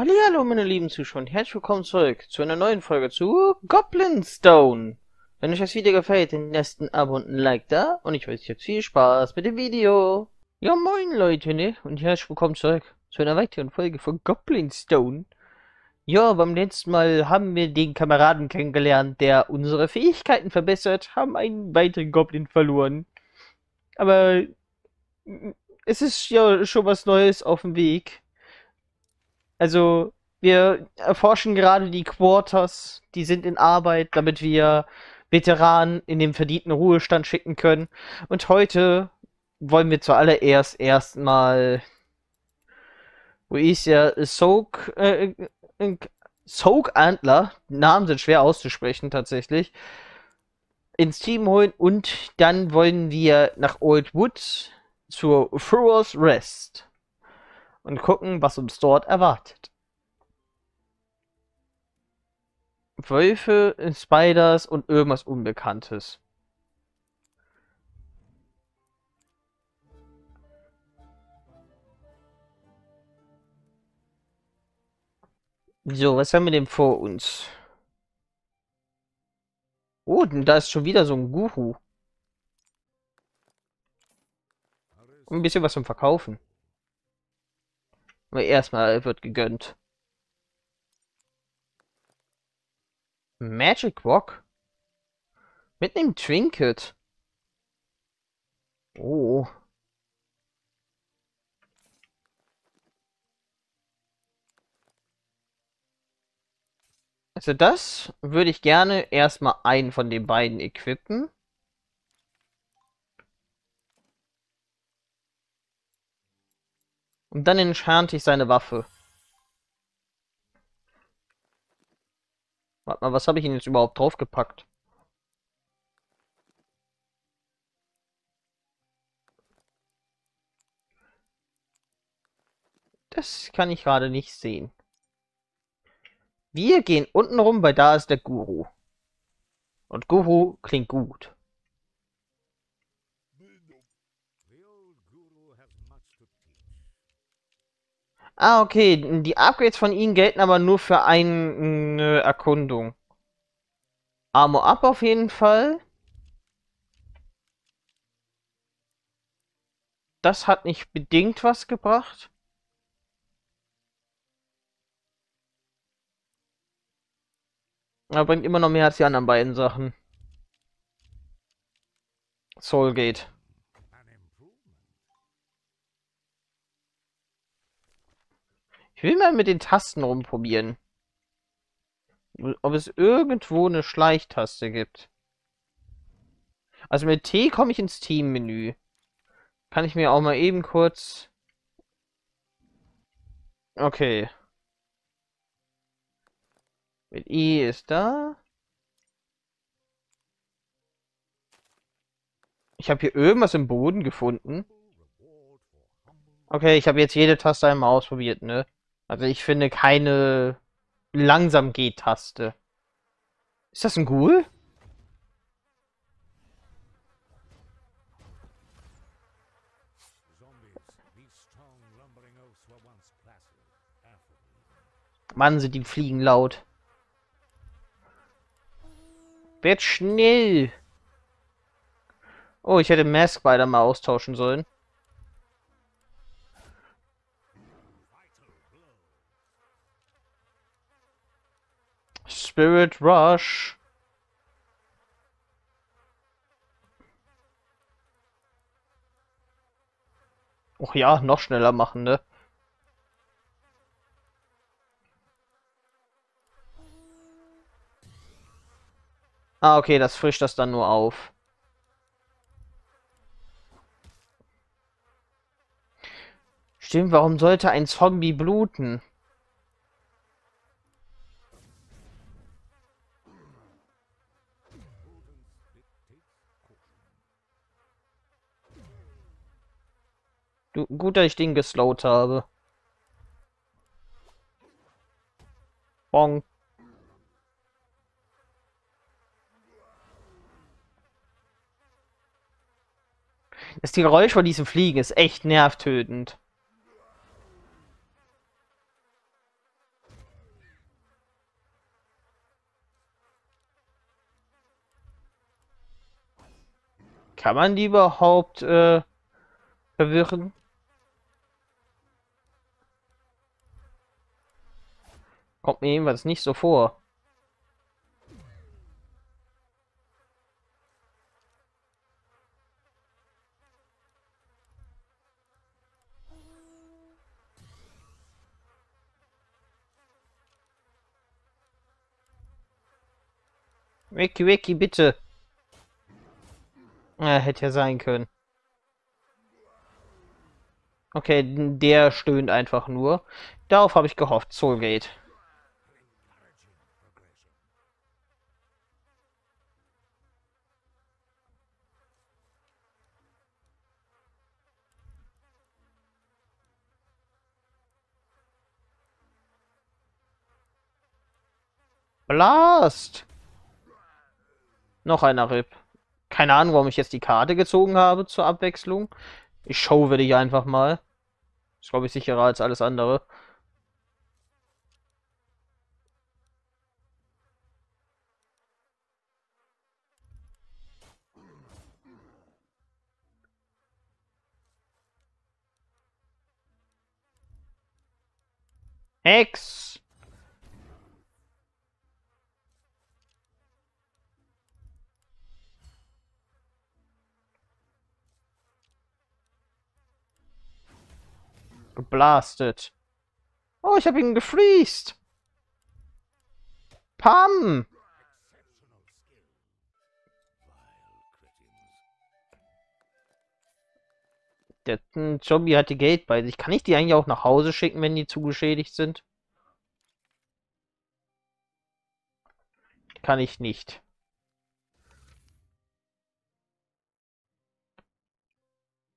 Hallihallo meine lieben Zuschauer und herzlich willkommen zurück zu einer neuen Folge zu Goblin Stone. Wenn euch das Video gefällt, dann lasst ein Abo und ein Like da und ich wünsche euch jetzt viel Spaß mit dem Video. Ja moin Leute, ne? Und herzlich willkommen zurück zu einer weiteren Folge von Goblin Stone. Ja, beim letzten Mal haben wir den Kameraden kennengelernt, der unsere Fähigkeiten verbessert, haben einen weiteren Goblin verloren. Aber es ist ja schon was Neues auf dem Weg. Also, wir erforschen gerade die Quarters, die sind in Arbeit, damit wir Veteranen in den verdienten Ruhestand schicken können. Und heute wollen wir zuallererst erstmal, wo ist der Soak Antler, Namen sind schwer auszusprechen tatsächlich, ins Team holen und dann wollen wir nach Old Woods zur Furrows Rest und gucken, was uns dort erwartet. Wölfe, Spiders und irgendwas Unbekanntes. So, was haben wir denn vor uns? Oh, denn da ist schon wieder so ein Guru. Und ein bisschen was zum Verkaufen. Aber erstmal wird gegönnt. Magic Rock? Mit einem Trinket? Oh. Also das würde ich gerne erstmal einen von den beiden equippen. Und dann enchante ich seine Waffe. Warte mal, was habe ich denn jetzt überhaupt draufgepackt? Das kann ich gerade nicht sehen. Wir gehen unten rum, weil da ist der Guru. Und Guru klingt gut. Ah, okay. Die Upgrades von ihnen gelten aber nur für eine Erkundung. Armor up auf jeden Fall. Das hat nicht bedingt was gebracht. Aber bringt immer noch mehr als die anderen beiden Sachen. Soulgate. Ich will mal mit den Tasten rumprobieren. Ob es irgendwo eine Schleichtaste gibt. Also mit T komme ich ins Teammenü. Kann ich mir auch mal eben kurz... Okay. Mit I ist da. Ich habe hier irgendwas im Boden gefunden. Okay, ich habe jetzt jede Taste einmal ausprobiert, ne? Also ich finde keine langsam G-Taste. Ist das ein Ghoul? Mann, sind die Fliegen laut. Werd schnell! Oh, ich hätte Mask-Biter mal austauschen sollen. Spirit Rush. Och ja, noch schneller machen, ne? Ah, okay, das frischt das dann nur auf. Stimmt, warum sollte ein Zombie bluten? Gut, dass ich den geslowt habe. Bonk. Das Geräusch von diesen Fliegen ist echt nervtötend. Kann man die überhaupt verwirren? Kommt mir jedenfalls nicht so vor. Wiki, Wiki, bitte. Ja, hätte ja sein können. Okay, der stöhnt einfach nur. Darauf habe ich gehofft. Soulgate. Blast! Noch einer RIP. Keine Ahnung, warum ich jetzt die Karte gezogen habe zur Abwechslung. Ich showe dich einfach mal. Ist, glaube ich, sicherer als alles andere. Hex! Geblastet. Oh, ich habe ihn gefreezed. Pam. Der Zombie hat die Geld bei sich. Kann ich die eigentlich auch nach Hause schicken, wenn die zugeschädigt sind? Kann ich nicht.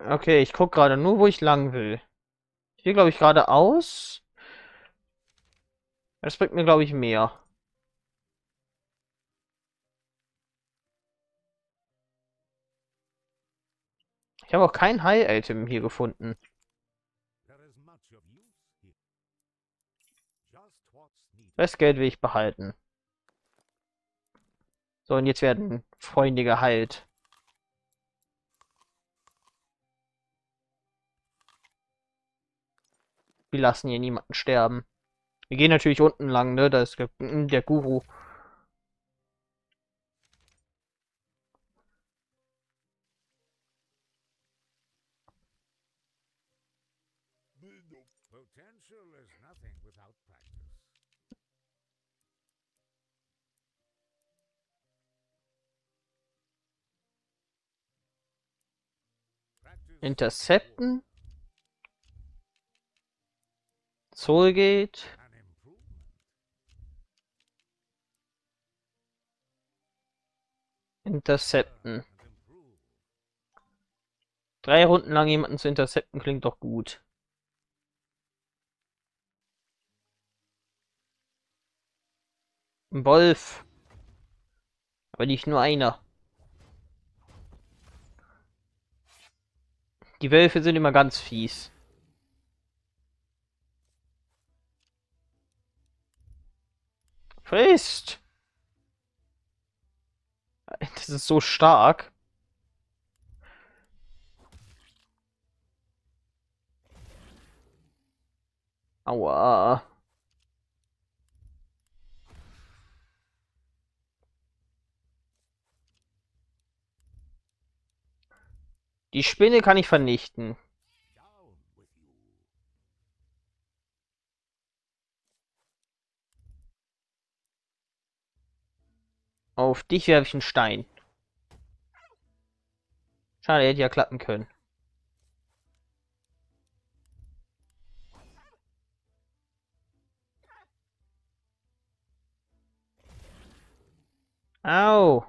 Okay, ich gucke gerade nur, wo ich lang will. Hier, glaube ich, geradeaus. Das bringt mir, glaube ich, mehr. Ich habe auch kein Heil-Item hier gefunden. Das Geld will ich behalten. So, und jetzt werden Freunde geheilt. Wir lassen hier niemanden sterben. Wir gehen natürlich unten lang, ne? Da ist der Guru. Intercepten. Soulgate. Intercepten. 3 Runden lang jemanden zu intercepten klingt doch gut. Ein Wolf. Aber nicht nur einer. Die Wölfe sind immer ganz fies. Frisst! Das ist so stark. Aua. Die Spinne kann ich vernichten. Auf dich werfe ich einen Stein. Schade, hätte ja klappen können. Au!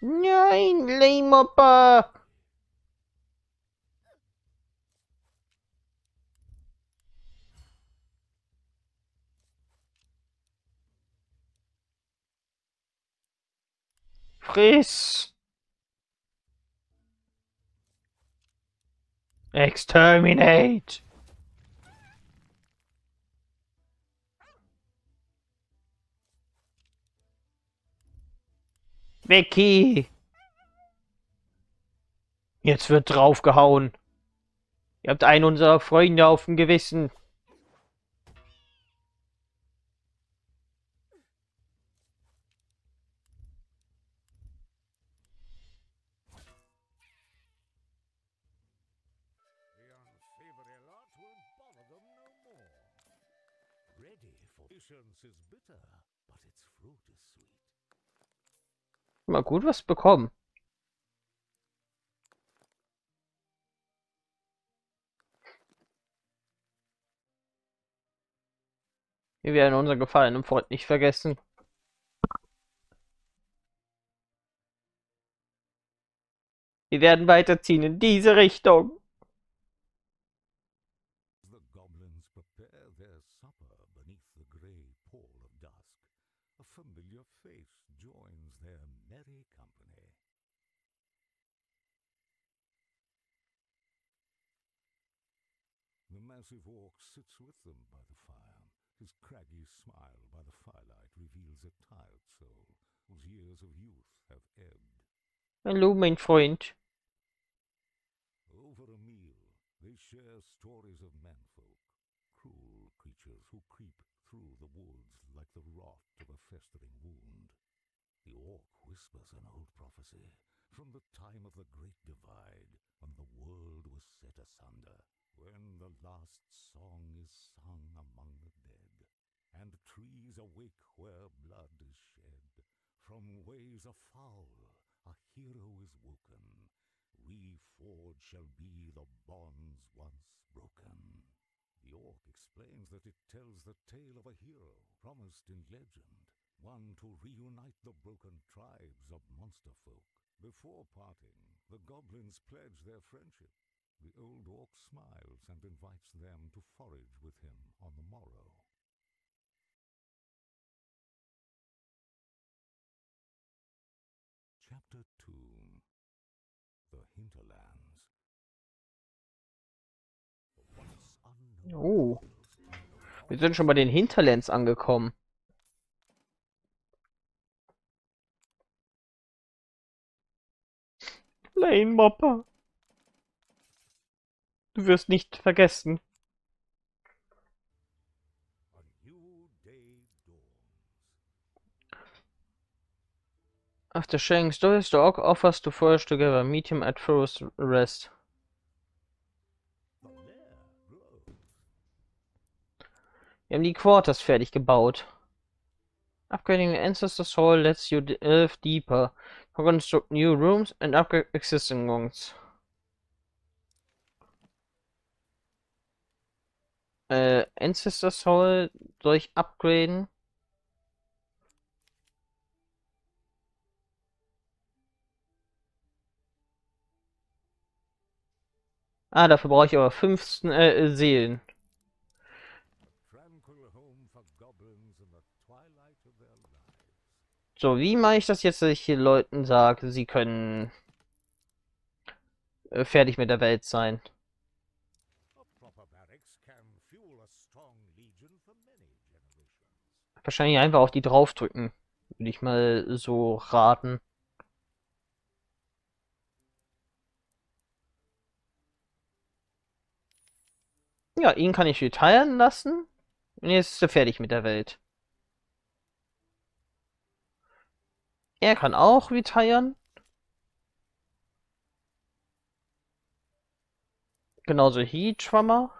Nein, Lame Hopper! Friss! Exterminate! Becky! Jetzt wird draufgehauen. Ihr habt einen unserer Freunde auf dem Gewissen. Mal gut was bekommen. Wir werden unseren gefallenen Freund nicht vergessen. Wir werden weiterziehen in diese Richtung. Massive orc sits with them by the fire. His craggy smile by the firelight reveals a tired soul whose years of youth have ebbed. Hallo, mein Freund. Over a meal, they share stories of manfolk, cruel creatures who creep through the woods like the rot of a festering wound. The orc whispers an old prophecy from the time of the Great Divide, when the world was set asunder. When the last song is sung among the dead, and trees awake where blood is shed, from ways afoul a hero is woken, reforged shall be the bonds once broken. The orc explains that it tells the tale of a hero promised in legend, one to reunite the broken tribes of monster folk. Before parting, the goblins pledge their friendship. The old orc smiles and invites them to forage with him on the morrow. Chapter 2. The Hinterlands. Oh, wir sind schon bei den Hinterlands angekommen. Lame Hopper. Du wirst nicht vergessen. After sharing stories, the orc offers to forage together. Meet him at Furrows Rest. Wir haben die Quarters fertig gebaut. Upgrading the Ancestor's Hall lets you delve deeper. Construct new rooms and upgrade existing ones. Ancestor's Hall soll ich upgraden? Ah, dafür brauche ich aber 15 Seelen. So, wie mache ich das jetzt, dass ich hier Leuten sage, sie können fertig mit der Welt sein? Wahrscheinlich einfach auf die draufdrücken, würde ich mal so raten. Ja, ihn kann ich retiren lassen. Und jetzt ist er fertig mit der Welt. Er kann auch retiren. Genauso Heat Trummer.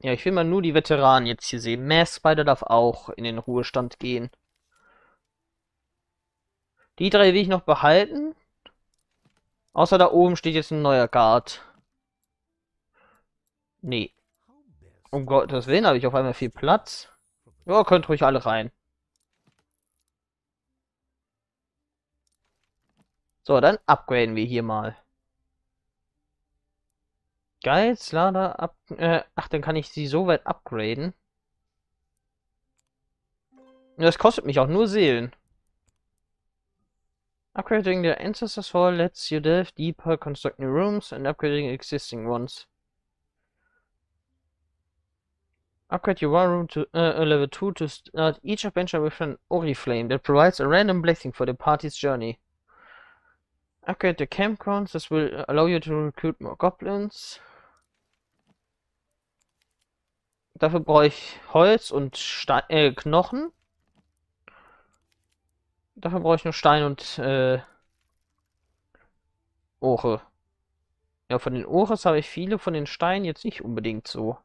Ja, ich will mal nur die Veteranen jetzt hier sehen. Mask-Biter darf auch in den Ruhestand gehen. Die drei will ich noch behalten. Außer da oben steht jetzt ein neuer Guard. Nee. Um Gottes Willen habe ich auf einmal viel Platz. Ja, könnt ruhig alle rein. So, dann upgraden wir hier mal. Geizlader ab. Ach, dann kann ich sie so weit upgraden. Das kostet mich auch nur Seelen. Upgrading the Ancestor's Hall lets you delve deeper, construct new rooms and upgrading existing ones. Upgrade your War Room to level 2 to start each adventure with an Oriflame that provides a random blessing for the party's journey. Upgrade the campgrounds. This will allow you to recruit more Goblins. Dafür brauche ich Holz und Knochen. Dafür brauche ich nur Stein und Ohre. Ja, von den Ohres habe ich viele, von den Steinen jetzt nicht unbedingt so.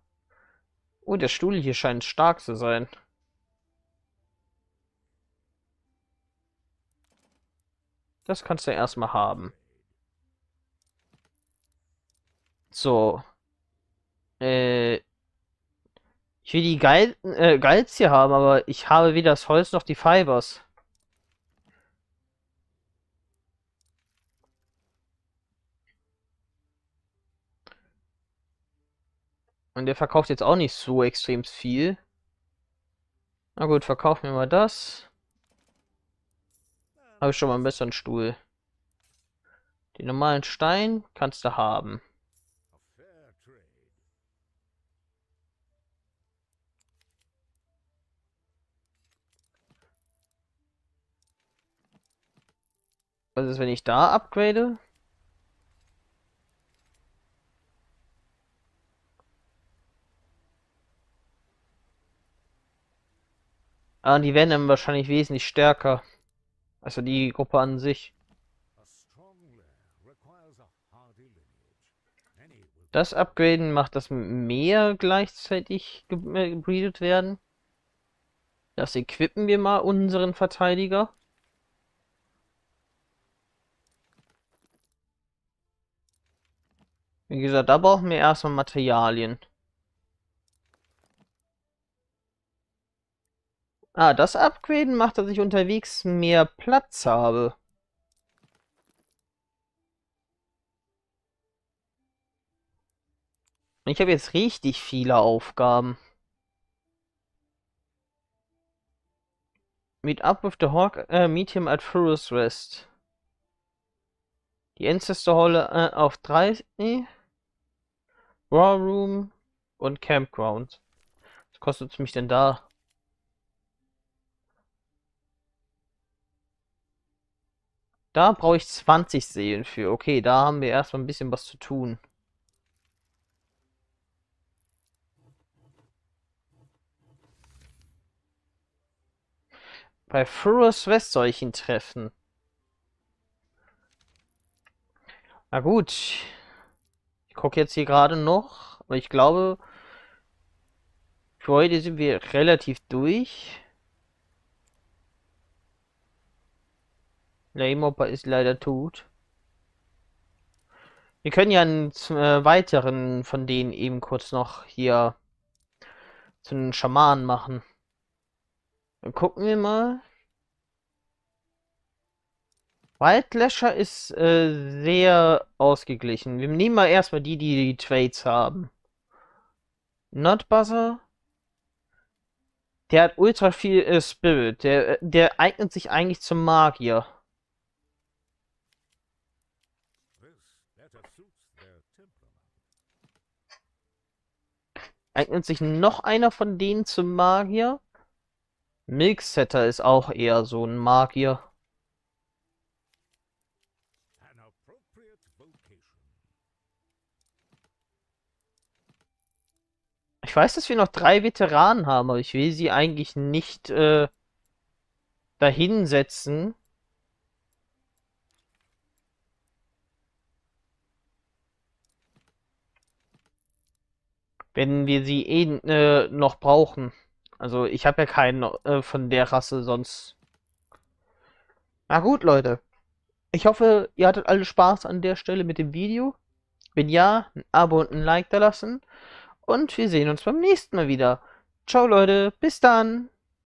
Oh, der Stuhl hier scheint stark zu sein. Das kannst du erstmal haben. So. Ich will die Geiz hier haben, aber ich habe weder das Holz noch die Fibers. Und der verkauft jetzt auch nicht so extrem viel. Na gut, verkauf mir mal das. Habe ich schon mal einen besseren Stuhl. Den normalen Stein kannst du haben. Was ist, wenn ich da upgrade? Ah, die werden dann wahrscheinlich wesentlich stärker. Also die Gruppe an sich. Das Upgraden macht, dass mehr gleichzeitig gebreedet werden. Das equippen wir mal unseren Verteidiger. Wie gesagt, da brauchen wir erstmal Materialien. Ah, das Upgraden macht, dass ich unterwegs mehr Platz habe. Ich habe jetzt richtig viele Aufgaben. Meet up with the Hawk, meet him at Furrows West. Die Ancestor's Hall auf 30. War Room und Campground. Was kostet es mich denn da? Da brauche ich 20 Seelen für. Okay, da haben wir erstmal ein bisschen was zu tun. Bei Furrows West soll ich ihn treffen. Na gut. Ich gucke jetzt hier gerade noch. Aber ich glaube, für heute sind wir relativ durch. Lame Hopper ist leider tot. Wir können ja einen weiteren von denen eben kurz noch hier zu einem Schamanen machen. Dann gucken wir mal. Wildlasher ist sehr ausgeglichen. Wir nehmen mal erstmal die Trades haben. Notbuzzer. Der hat ultra viel Spirit. Der eignet sich eigentlich zum Magier. Eignet sich noch einer von denen zum Magier? Milksetter ist auch eher so ein Magier. Ich weiß, dass wir noch 3 Veteranen haben, aber ich will sie eigentlich nicht dahin setzen. Wenn wir sie noch brauchen. Also ich habe ja keinen von der Rasse sonst. Na gut, Leute. Ich hoffe, ihr hattet alle Spaß an der Stelle mit dem Video. Wenn ja, ein Abo und ein Like da lassen. Und wir sehen uns beim nächsten Mal wieder. Ciao, Leute. Bis dann.